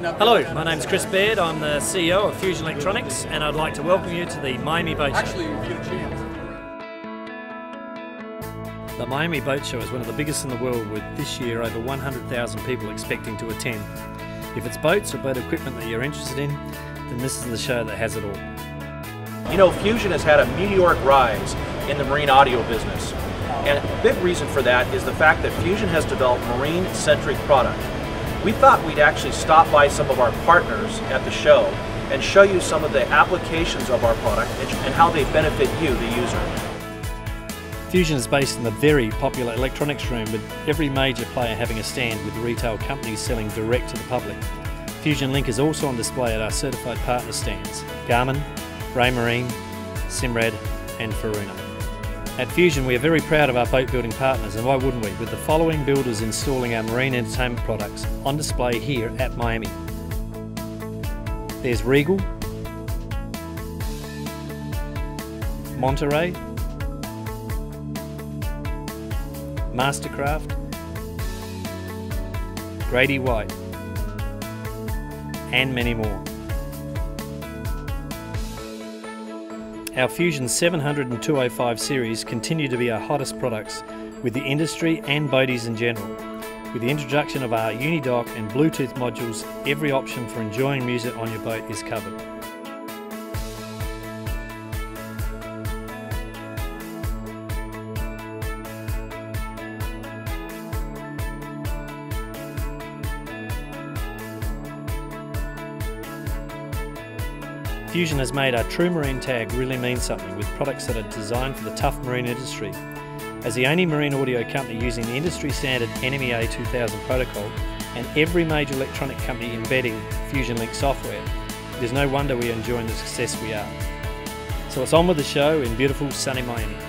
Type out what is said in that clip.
Hello, my name's Chris Baird. I'm the CEO of Fusion Electronics, and I'd like to welcome you to the Miami Boat Show. The Miami Boat Show is one of the biggest in the world, with this year over 100,000 people expecting to attend. If it's boats or boat equipment that you're interested in, then this is the show that has it all. You know, Fusion has had a meteoric rise in the marine audio business, and a big reason for that is the fact that Fusion has developed marine-centric product. We thought we'd actually stop by some of our partners at the show and show you some of the applications of our product and how they benefit you, the user. Fusion is based in the very popular electronics room, with every major player having a stand, with retail companies selling direct to the public. Fusion Link is also on display at our certified partner stands, Garmin, Raymarine, Simrad and Faruna. At Fusion, we are very proud of our boat building partners, and why wouldn't we, with the following builders installing our marine entertainment products on display here at Miami. There's Regal, Monterey, Mastercraft, Grady White, and many more. Our Fusion 700 and 205 series continue to be our hottest products with the industry and boaties in general. With the introduction of our UniDock and Bluetooth modules, every option for enjoying music on your boat is covered. Fusion has made our True Marine tag really mean something, with products that are designed for the tough marine industry. As the only marine audio company using the industry standard NMEA 2000 protocol, and every major electronic company embedding Fusion Link software, there's no wonder we are enjoying the success we are. So it's on with the show in beautiful sunny Miami.